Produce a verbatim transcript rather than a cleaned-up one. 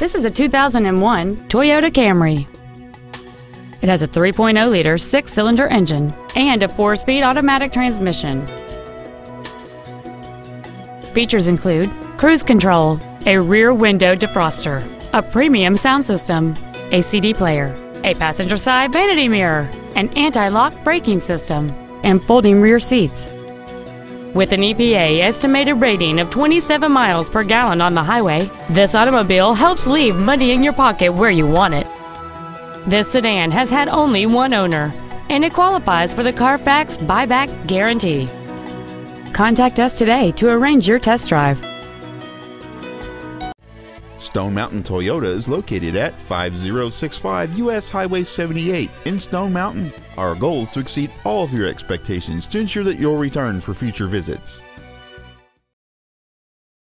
This is a two thousand one Toyota Camry. It has a three point oh liter six-cylinder engine and a four-speed automatic transmission. Features include cruise control, a rear window defroster, a premium sound system, a C D player, a passenger side vanity mirror, an anti-lock braking system, and folding rear seats. With an E P A estimated rating of twenty-seven miles per gallon on the highway, this automobile helps leave money in your pocket where you want it. This sedan has had only one owner, and it qualifies for the Carfax buyback guarantee. Contact us today to arrange your test drive. Stone Mountain Toyota is located at five oh six five U S Highway seventy-eight in Stone Mountain. Our goal is to exceed all of your expectations to ensure that you'll return for future visits.